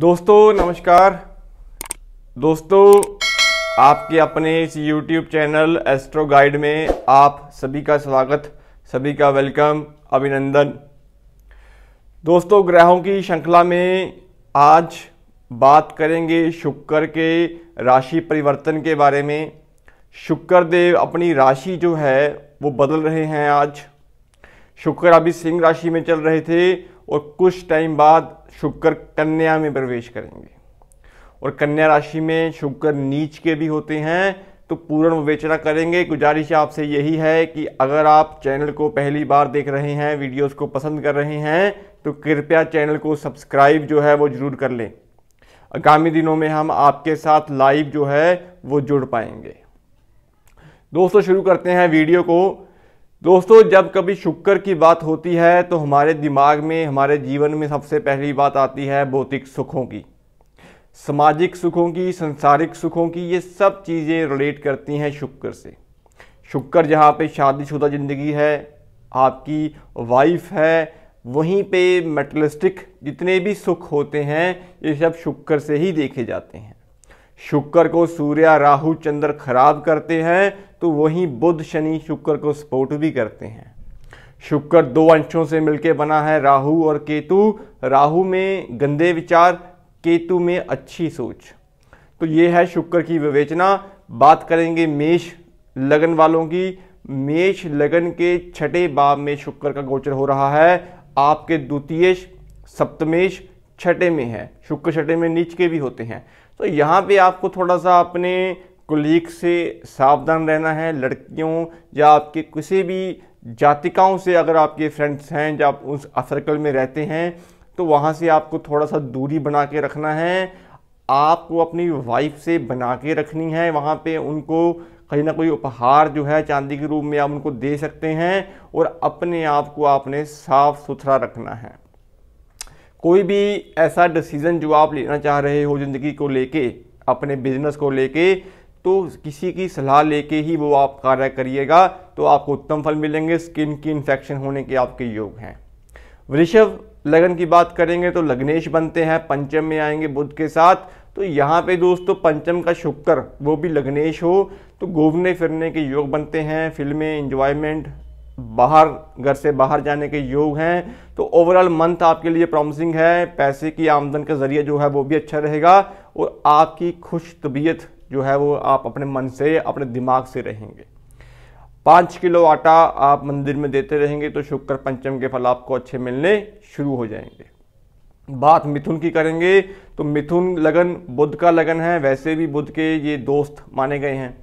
दोस्तों नमस्कार, आपके अपने इस YouTube चैनल एस्ट्रो गाइड में आप सभी का स्वागत, सभी का वेलकम, अभिनंदन। दोस्तों, ग्रहों की श्रृंखला में आज बात करेंगे शुक्र के राशि परिवर्तन के बारे में। शुक्र देव अपनी राशि जो है वो बदल रहे हैं। आज शुक्र अभी सिंह राशि में चल रहे थे और कुछ टाइम बाद शुक्र कन्या में प्रवेश करेंगे और कन्या राशि में शुक्र नीच के भी होते हैं, तो पूर्ण विवेचना करेंगे। गुजारिश आपसे यही है कि अगर आप चैनल को पहली बार देख रहे हैं, वीडियोस को पसंद कर रहे हैं, तो कृपया चैनल को सब्सक्राइब जो है वो ज़रूर कर लें। आगामी दिनों में हम आपके साथ लाइव जो है वो जुड़ पाएंगे। दोस्तों, शुरू करते हैं वीडियो को। दोस्तों, जब कभी शुक्र की बात होती है तो हमारे दिमाग में, हमारे जीवन में सबसे पहली बात आती है भौतिक सुखों की, सामाजिक सुखों की, संसारिक सुखों की। ये सब चीज़ें रिलेट करती हैं शुक्र से। शुक्र जहाँ पे शादीशुदा ज़िंदगी है, आपकी वाइफ है, वहीं पे मेटलिस्टिक जितने भी सुख होते हैं ये सब शुक्र से ही देखे जाते हैं। शुक्र को सूर्य, राहु, चंद्र खराब करते हैं, तो वहीं बुध, शनि शुक्र को सपोर्ट भी करते हैं। शुक्र दो अंशों से मिलके बना है, राहु और केतु। राहु में गंदे विचार, केतु में अच्छी सोच। तो ये है शुक्र की विवेचना। बात करेंगे मेष लगन वालों की। मेष लगन के छठे भाव में शुक्र का गोचर हो रहा है। आपके द्वितीय, सप्तमेश, छठे में है। शुक्र छठे में नीच के भी होते हैं, तो यहाँ पे आपको थोड़ा सा अपने कुलीग से सावधान रहना है। लड़कियों या आपके किसी भी जातिकाओं से अगर आपके फ्रेंड्स हैं या आप उस सर्कल में रहते हैं, तो वहाँ से आपको थोड़ा सा दूरी बना के रखना है। आपको अपनी वाइफ से बना के रखनी है। वहाँ पे उनको कहीं ना कोई उपहार जो है चांदी के रूप में आप उनको दे सकते हैं और अपने आप को आपने साफ सुथरा रखना है। कोई भी ऐसा डिसीज़न जो आप लेना चाह रहे हो ज़िंदगी को लेके, अपने बिजनेस को लेके, तो किसी की सलाह लेके ही वो आप कार्य करिएगा, तो आपको उत्तम फल मिलेंगे। स्किन की इन्फेक्शन होने के आपके योग हैं। वृषभ लगन की बात करेंगे तो लग्नेश बनते हैं, पंचम में आएंगे बुध के साथ। तो यहाँ पे दोस्तों पंचम का शुक्र, वो भी लग्नेश हो, तो घूमने फिरने के योग बनते हैं। फिल्में, एंजॉयमेंट, बाहर, घर से बाहर जाने के योग हैं। तो ओवरऑल मंथ आपके लिए प्रॉमिसिंग है। पैसे की आमदन का जरिया जो है वो भी अच्छा रहेगा और आपकी खुश तबीयत जो है वो आप अपने मन से, अपने दिमाग से रहेंगे। 5 किलो आटा आप मंदिर में देते रहेंगे तो शुक्र पंचम के फल आपको अच्छे मिलने शुरू हो जाएंगे। बात मिथुन की करेंगे तो मिथुन लगन बुध का लगन है। वैसे भी बुध के ये दोस्त माने गए हैं।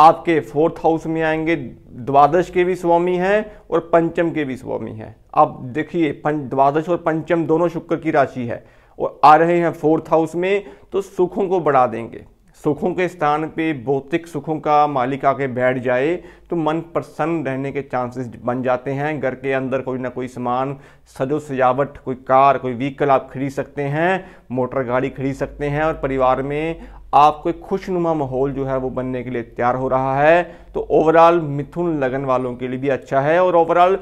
आपके 4th हाउस में आएंगे, द्वादश के भी स्वामी हैं और पंचम के भी स्वामी हैं। आप देखिए द्वादश और पंचम दोनों शुक्र की राशि है और आ रहे हैं 4th हाउस में, तो सुखों को बढ़ा देंगे। सुखों के स्थान पे भौतिक सुखों का मालिक आके बैठ जाए तो मन प्रसन्न रहने के चांसेस बन जाते हैं। घर के अंदर कोई ना कोई सामान, सजो सजावट, कोई कार, कोई व्हीकल आप खरीद सकते हैं, मोटर गाड़ी खरीद सकते हैं और परिवार में आपको एक खुशनुमा माहौल जो है वो बनने के लिए तैयार हो रहा है। तो ओवरऑल मिथुन लगन वालों के लिए भी अच्छा है और ओवरऑल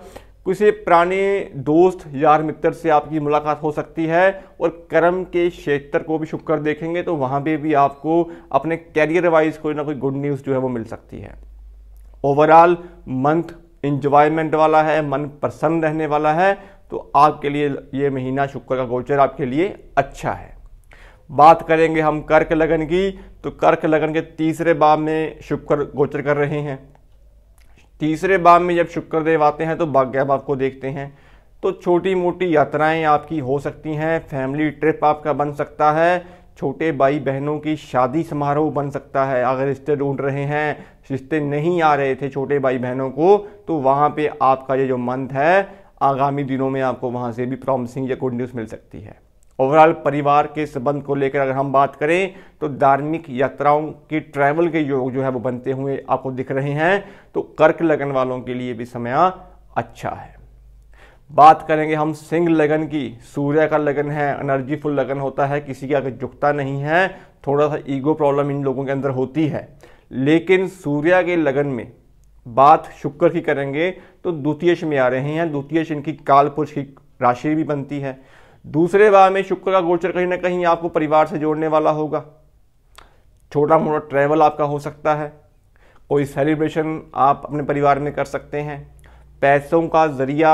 किसी पुराने दोस्त, यार, मित्र से आपकी मुलाकात हो सकती है। और कर्म के क्षेत्र को भी शुक्र देखेंगे तो वहाँ पे भी आपको अपने कैरियर वाइज कोई ना कोई गुड न्यूज़ जो है वो मिल सकती है। ओवरऑल मंथ एंजॉयमेंट वाला है, मन प्रसन्न रहने वाला है, तो आपके लिए ये महीना शुक्र का गोचर आपके लिए अच्छा है। बात करेंगे हम कर्क लगन की, तो कर्क लगन के तीसरे भाव में शुक्र गोचर कर रहे हैं। तीसरे भाव में जब शुक्रदेव आते हैं तो भाग्य भाव को देखते हैं, तो छोटी मोटी यात्राएं आपकी हो सकती हैं। फैमिली ट्रिप आपका बन सकता है। छोटे भाई बहनों की शादी समारोह बन सकता है। अगर रिश्ते ढूंढ रहे हैं, रिश्ते नहीं आ रहे थे छोटे भाई बहनों को, तो वहाँ पे आपका ये जो मंथ है, आगामी दिनों में आपको वहाँ से भी प्रॉमिसिंग या गुड न्यूज़ मिल सकती है। ओवरऑल परिवार के संबंध को लेकर अगर हम बात करें तो धार्मिक यात्राओं की, ट्रैवल के योग जो है वो बनते हुए आपको दिख रहे हैं। तो कर्क लगन वालों के लिए भी समय अच्छा है। बात करेंगे हम सिंह लगन की। सूर्य का लगन है, एनर्जीफुल लगन होता है, किसी की आगे झुकता नहीं है। थोड़ा सा ईगो प्रॉब्लम इन लोगों के अंदर होती है, लेकिन सूर्य के लगन में बात शुक्र की करेंगे तो द्वितीयेश में आ रहे हैं। द्वितीयेश इनकी कालपुरुष की राशि भी बनती है। दूसरे भाव में शुक्र का गोचर कहीं ना कहीं आपको परिवार से जोड़ने वाला होगा। छोटा मोटा ट्रैवल आपका हो सकता है, कोई सेलिब्रेशन आप अपने परिवार में कर सकते हैं। पैसों का जरिया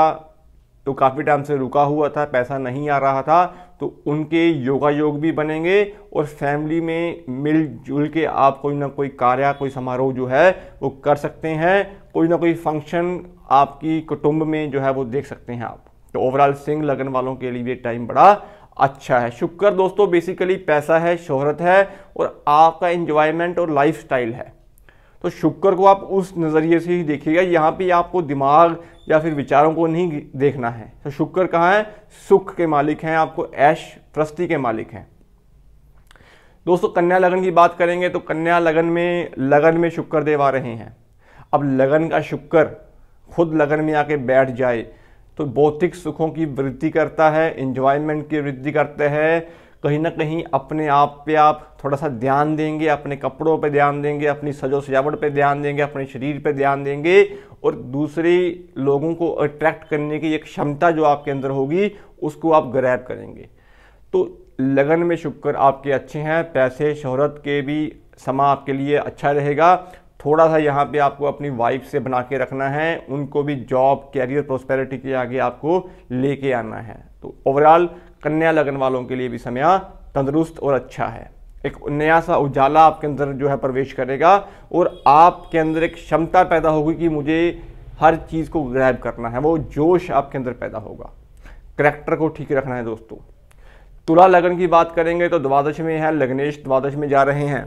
तो काफ़ी टाइम से रुका हुआ था, पैसा नहीं आ रहा था, तो उनके योगा योग भी बनेंगे और फैमिली में मिलजुल के आप कोई ना कोई कार्य, कोई समारोह जो है वो कर सकते हैं, कोई ना कोई फंक्शन आपकी कुटुंब में जो है वो देख सकते हैं आप। तो ओवरऑल सिंह लगन वालों के लिए भी टाइम बड़ा अच्छा है। शुक्र दोस्तों बेसिकली पैसा है, शोहरत है और आपका एंजॉयमेंट और लाइफस्टाइल है। तो शुक्र को आप उस नज़रिए से ही देखिएगा। यहाँ पे आपको दिमाग या फिर विचारों को नहीं देखना है। तो शुक्र कहाँ है? सुख के मालिक हैं, आपको ऐश प्रस्ती के मालिक हैं। दोस्तों कन्या लगन की बात करेंगे तो कन्या लगन में शुक्र देव आ रहे हैं। अब लगन का शुक्र खुद लगन में आके बैठ जाए तो भौतिक सुखों की वृद्धि करता है, एंजॉयमेंट की वृद्धि करते हैं। कहीं ना कहीं अपने आप पे आप थोड़ा सा ध्यान देंगे, अपने कपड़ों पे ध्यान देंगे, अपनी सजो सजावट पे ध्यान देंगे, अपने शरीर पे ध्यान देंगे और दूसरे लोगों को अट्रैक्ट करने की एक क्षमता जो आपके अंदर होगी उसको आप ग्रैब करेंगे। तो लगन में शुक्र आपके अच्छे हैं, पैसे शोहरत के भी समा आपके लिए अच्छा रहेगा। थोड़ा सा यहाँ पे आपको अपनी वाइफ से बना के रखना है, उनको भी जॉब कैरियर प्रोस्पेरिटी के आगे आपको लेके आना है। तो ओवरऑल कन्या लगन वालों के लिए भी समय तंदुरुस्त और अच्छा है। एक नया सा उजाला आपके अंदर जो है प्रवेश करेगा और आपके अंदर एक क्षमता पैदा होगी कि मुझे हर चीज़ को ग्रैब करना है, वो जोश आपके अंदर पैदा होगा। करैक्टर को ठीक रखना है दोस्तों। तुला लगन की बात करेंगे तो द्वादश में है, लग्नेश द्वादश में जा रहे हैं,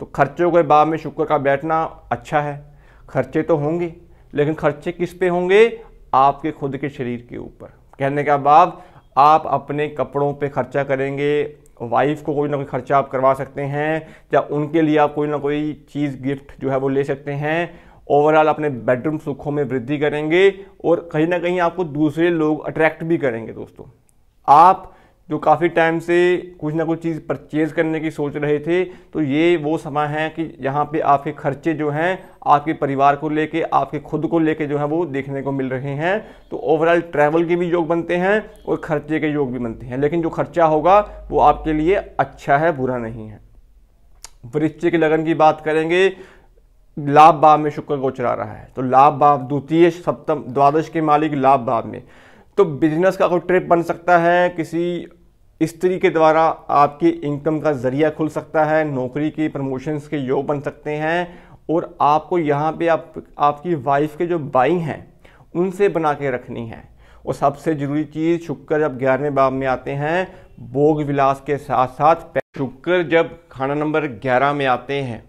तो खर्चों के बाब में शुक्र का बैठना अच्छा है। खर्चे तो होंगे, लेकिन खर्चे किस पे होंगे? आपके खुद के शरीर के ऊपर। कहने का बाब, आप अपने कपड़ों पे खर्चा करेंगे, वाइफ को कोई ना कोई खर्चा आप करवा सकते हैं या उनके लिए आप कोई ना कोई चीज़ गिफ्ट जो है वो ले सकते हैं। ओवरऑल अपने बेडरूम सुखों में वृद्धि करेंगे और कहीं ना कहीं आपको दूसरे लोग अट्रैक्ट भी करेंगे। दोस्तों आप जो काफ़ी टाइम से कुछ ना कुछ चीज़ परचेज़ करने की सोच रहे थे, तो ये वो समय है कि यहाँ पे आपके खर्चे जो हैं आपके परिवार को लेके, आपके खुद को लेके जो है वो देखने को मिल रहे हैं। तो ओवरऑल ट्रैवल के भी योग बनते हैं और खर्चे के योग भी बनते हैं, लेकिन जो खर्चा होगा वो आपके लिए अच्छा है, बुरा नहीं है। वृश्चिक लगन की बात करेंगे, लाभ भाव में शुक्र गोचर आ रहा है। तो लाभ भाव द्वितीय सप्तम द्वादश के मालिक लाभ भाव में, तो बिजनेस का कोई ट्रिप बन सकता है, किसी स्त्री के द्वारा आपकी इनकम का जरिया खुल सकता है, नौकरी की प्रमोशंस के योग बन सकते हैं और आपको यहाँ पे आपकी वाइफ के जो भाई हैं उनसे बना के रखनी है। और सबसे ज़रूरी चीज़, शुक्र जब 11वें भाव में आते हैं भोग विलास के साथ साथ, शुक्र जब खाना नंबर 11 में आते हैं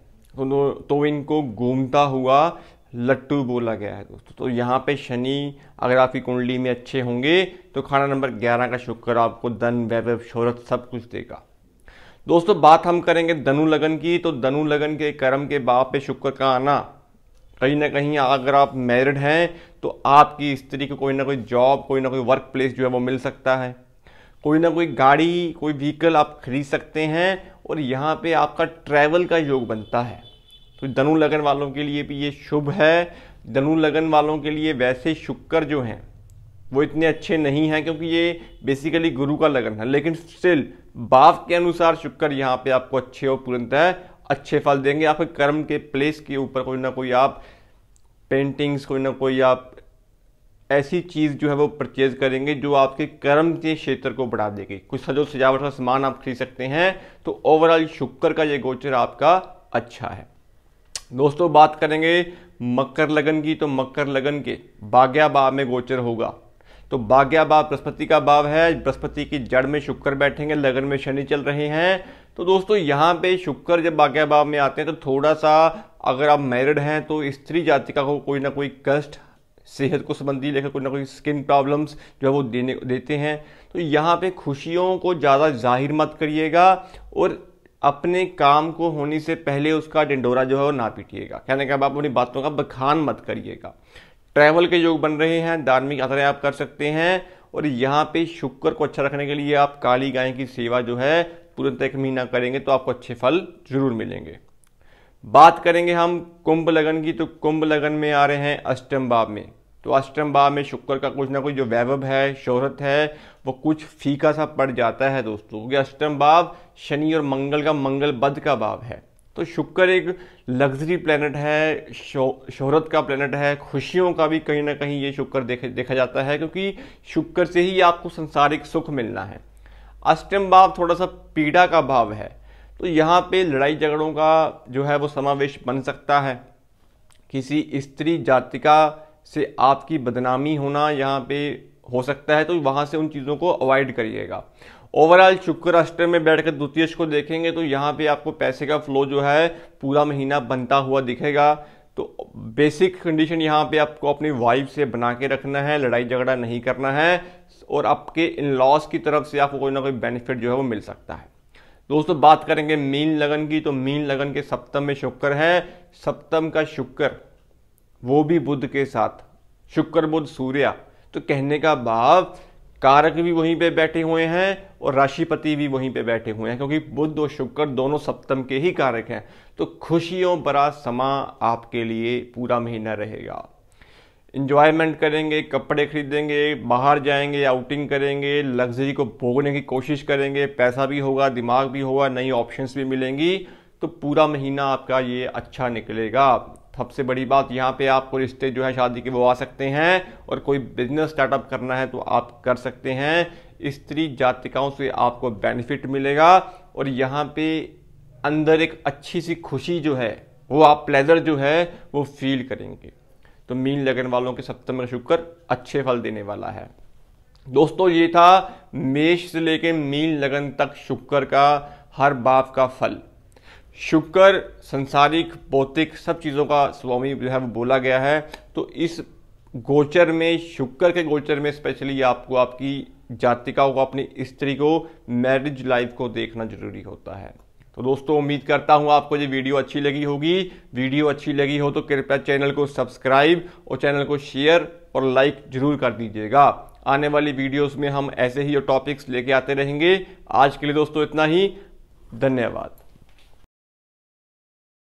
तो इनको घूमता हुआ लट्टू बोला गया है दोस्तों। तो यहाँ पे शनि अगर आपकी कुंडली में अच्छे होंगे तो खाना नंबर 11 का शुक्र आपको धन, वैभव, शोहरत सब कुछ देगा। दोस्तों बात हम करेंगे धनु लगन की, तो धनु लगन के कर्म के भाव पे शुक्र का आना, कहीं ना कहीं अगर आप मैरिड हैं तो आपकी स्त्री को कोई ना कोई जॉब, कोई ना कोई वर्क प्लेस जो है वो मिल सकता है, कोई ना कोई गाड़ी, कोई व्हीकल आप खरीद सकते हैं और यहाँ पर आपका ट्रैवल का योग बनता है। तो धनु लगन वालों के लिए भी ये शुभ है। धनु लगन वालों के लिए वैसे शुक्र जो हैं वो इतने अच्छे नहीं हैं क्योंकि ये बेसिकली गुरु का लगन है, लेकिन स्टिल भाव के अनुसार शुक्र यहाँ पे आपको अच्छे और पूर्णतः अच्छे फल देंगे। आपके कर्म के प्लेस के ऊपर कोई ना कोई आप पेंटिंग्स, कोई ना कोई आप ऐसी चीज़ जो है वो परचेज़ करेंगे जो आपके कर्म के क्षेत्र को बढ़ा देगी। कुछ सजो सजावट का सामान आप खरीद सकते हैं। तो ओवरऑल शुक्र का ये गोचर आपका अच्छा है। दोस्तों बात करेंगे मकर लगन की, तो मकर लगन के भाग्य भाव में गोचर होगा। तो भाग्य भाव बृहस्पति का भाव है, बृहस्पति की जड़ में शुक्र बैठेंगे, लगन में शनि चल रहे हैं। तो दोस्तों यहाँ पे शुक्र जब भाग्य भाव में आते हैं तो थोड़ा सा अगर आप मैरिड हैं तो स्त्री जातिका को कोई ना कोई कष्ट, सेहत को संबंधी लेकर कोई ना कोई स्किन प्रॉब्लम्स जो है वो देते हैं। तो यहाँ पर खुशियों को ज़्यादा जाहिर मत करिएगा और अपने काम को होने से पहले उसका डंडोरा जो है वो ना पीटिएगा। कहने का आप अपनी बातों का बखान मत करिएगा। ट्रैवल के योग बन रहे हैं, धार्मिक यात्राएं आप कर सकते हैं और यहाँ पे शुक्र को अच्छा रखने के लिए आप काली गाय की सेवा जो है तुरंत एक महीना करेंगे तो आपको अच्छे फल जरूर मिलेंगे। बात करेंगे हम कुंभ लगन की, तो कुंभ लगन में आ रहे हैं अष्टम भाव में। तो अष्टम भाव में शुक्र का कुछ ना कुछ जो वैभव है, शोहरत है, वो कुछ फीका सा पड़ जाता है दोस्तों, क्योंकि अष्टम भाव शनि और मंगल का, मंगल बद का भाव है। तो शुक्र एक लग्जरी प्लेनेट है, शोहरत का प्लेनेट है, खुशियों का भी कहीं ना कहीं ये शुक्र देखा जाता है, क्योंकि शुक्र से ही आपको सांसारिक सुख मिलना है। अष्टम भाव थोड़ा सा पीड़ा का भाव है, तो यहाँ पे लड़ाई झगड़ों का जो है वो समावेश बन सकता है। किसी स्त्री जातिका से आपकी बदनामी होना यहाँ पे हो सकता है, तो वहाँ से उन चीज़ों को अवॉइड करिएगा। ओवरऑल शुक्र अष्टम में बैठकर द्वितीयेश को देखेंगे तो यहाँ पे आपको पैसे का फ्लो जो है पूरा महीना बनता हुआ दिखेगा। तो बेसिक कंडीशन यहाँ पे आपको अपनी वाइफ से बना के रखना है, लड़ाई झगड़ा नहीं करना है, और आपके इन लॉस की तरफ से आपको कोई ना कोई बेनिफिट जो है वो मिल सकता है। दोस्तों बात करेंगे मीन लगन की, तो मीन लगन के सप्तम में शुक्र है। सप्तम का शुक्र, वो भी बुध के साथ, शुक्र बुध सूर्य, तो कहने का भाव कारक भी वहीं पे बैठे हुए हैं और राशिपति भी वहीं पे बैठे हुए हैं, क्योंकि बुध और शुक्र दोनों सप्तम के ही कारक हैं। तो खुशियों भरा समा आपके लिए पूरा महीना रहेगा। इंजॉयमेंट करेंगे, कपड़े खरीदेंगे, बाहर जाएंगे, आउटिंग करेंगे, लग्जरी को भोगने की कोशिश करेंगे, पैसा भी होगा, दिमाग भी होगा, नई ऑप्शंस भी मिलेंगी, तो पूरा महीना आपका ये अच्छा निकलेगा। सबसे बड़ी बात यहाँ पे आपको रिश्ते जो है शादी के वो आ सकते हैं, और कोई बिजनेस स्टार्टअप करना है तो आप कर सकते हैं। स्त्री जातिकाओं से आपको बेनिफिट मिलेगा, और यहाँ पे अंदर एक अच्छी सी खुशी जो है वो आप प्लेजर जो है वो फील करेंगे। तो मीन लगन वालों के सप्तम का शुक्र अच्छे फल देने वाला है। दोस्तों ये था मेष से लेकर मीन लगन तक शुक्र का हर भाव का फल। शुक्र सांसारिक, भौतिक सब चीज़ों का स्वामी जो है वो बोला गया है, तो इस गोचर में, शुक्र के गोचर में स्पेशली आपको आपकी जातिकाओं को, अपनी स्त्री को, मैरिज लाइफ को देखना जरूरी होता है। तो दोस्तों उम्मीद करता हूँ आपको ये वीडियो अच्छी लगी होगी। वीडियो अच्छी लगी हो तो कृपया चैनल को सब्सक्राइब और चैनल को शेयर और लाइक जरूर कर दीजिएगा। आने वाली वीडियोस में हम ऐसे ही टॉपिक्स लेके आते रहेंगे। आज के लिए दोस्तों इतना ही, धन्यवाद।